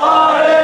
القاهري.